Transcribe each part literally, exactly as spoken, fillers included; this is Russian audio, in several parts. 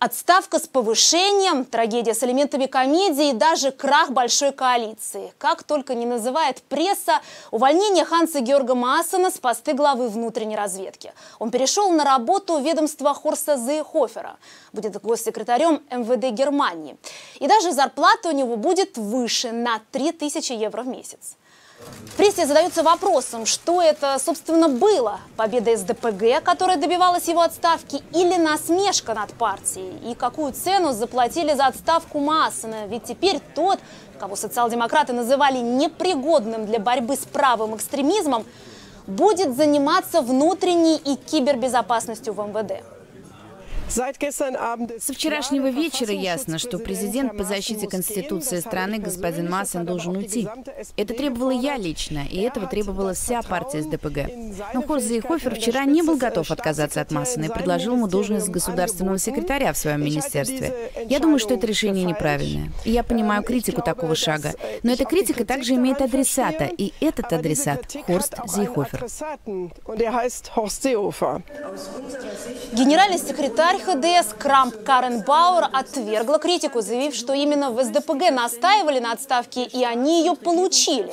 Отставка с повышением, трагедия с элементами комедии и даже крах большой коалиции. Как только не называет пресса увольнение Ханса Георга Маасена с посты главы внутренней разведки. Он перешел на работу в ведомство Хорста Зеехофера, будет госсекретарем МВД Германии. И даже зарплата у него будет выше на три тысячи евро в месяц. В прессе задаются вопросом, что это, собственно, было? Победа эс дэ пэ гэ, которая добивалась его отставки, или насмешка над партией? И какую цену заплатили за отставку Маасена? Ведь теперь тот, кого социал-демократы называли непригодным для борьбы с правым экстремизмом, будет заниматься внутренней и кибербезопасностью в эм вэ дэ. Со вчерашнего вечера ясно, что президент по защите Конституции страны господин Маасен должен уйти. Это требовала я лично, и этого требовала вся партия эс дэ пэ гэ. Но Хорст Зеехофер вчера не был готов отказаться от Маасена и предложил ему должность государственного секретаря в своем министерстве. Я думаю, что это решение неправильное. И я понимаю критику такого шага. Но эта критика также имеет адресата, и этот адресат – Хорст Зеехофер. Генеральный секретарь ха дэ эс Крамп-Карренбауэр отвергла критику, заявив, что именно в эс дэ пэ гэ настаивали на отставке, и они ее получили.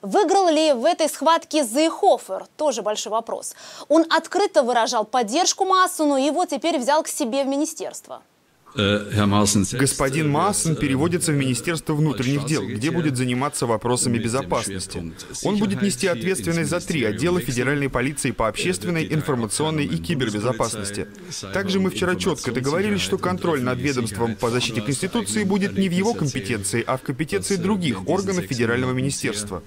Выиграл ли в этой схватке Зеехофер? Тоже большой вопрос. Он открыто выражал поддержку Маасену, и его теперь взял к себе в министерство. Господин Маасен переводится в Министерство внутренних дел, где будет заниматься вопросами безопасности. Он будет нести ответственность за три отдела Федеральной полиции по общественной, информационной и кибербезопасности. Также мы вчера четко договорились, что контроль над ведомством по защите Конституции будет не в его компетенции, а в компетенции других органов Федерального министерства.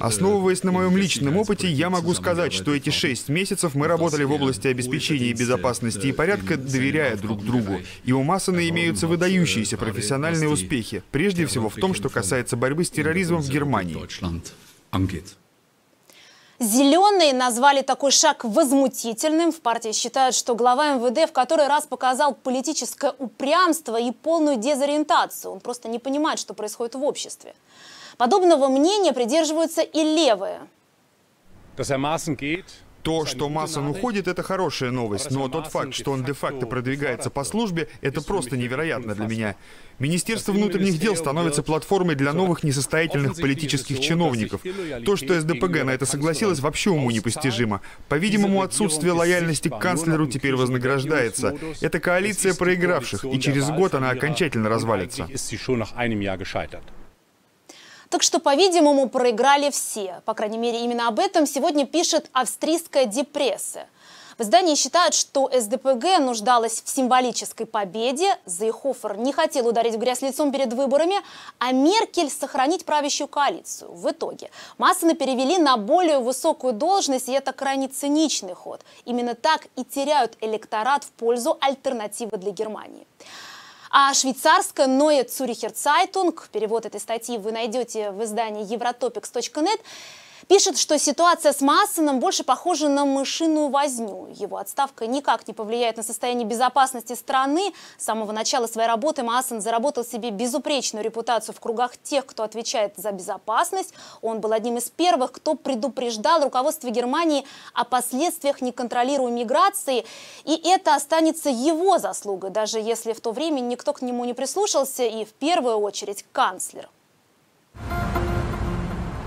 Основываясь на моем личном опыте, я могу сказать, что эти шесть месяцев мы работали в области обеспечения безопасности и порядка, доверяя друг другу. И у Маасена имеются выдающиеся профессиональные успехи, прежде всего в том, что касается борьбы с терроризмом в Германии. Зеленые назвали такой шаг возмутительным. В партии считают, что глава эм вэ дэ в который раз показал политическое упрямство и полную дезориентацию. Он просто не понимает, что происходит в обществе. Подобного мнения придерживаются и левые. То, что Маасен уходит, это хорошая новость, но тот факт, что он де-факто продвигается по службе, это просто невероятно для меня. Министерство внутренних дел становится платформой для новых несостоятельных политических чиновников. То, что эс дэ пэ гэ на это согласилась, вообще уму непостижимо. По-видимому, отсутствие лояльности к канцлеру теперь вознаграждается. Это коалиция проигравших, и через год она окончательно развалится. Так что, по-видимому, проиграли все. По крайней мере, именно об этом сегодня пишет австрийская Die Presse. В издании считают, что эс дэ пэ гэ нуждалась в символической победе, Зеехофер не хотел ударить в грязь лицом перед выборами, а Меркель сохранить правящую коалицию. В итоге Маасена перевели на более высокую должность, и это крайне циничный ход. Именно так и теряют электорат в пользу альтернативы для Германии. А швейцарская Neue Zürcher Zeitung, перевод этой статьи вы найдете в издании eurotopics точка нет, пишет, что ситуация с Маасеном больше похожа на мышиную возню. Его отставка никак не повлияет на состояние безопасности страны. С самого начала своей работы Маасен заработал себе безупречную репутацию в кругах тех, кто отвечает за безопасность. Он был одним из первых, кто предупреждал руководство Германии о последствиях неконтролируемой миграции. И это останется его заслугой, даже если в то время никто к нему не прислушался, и в первую очередь канцлер.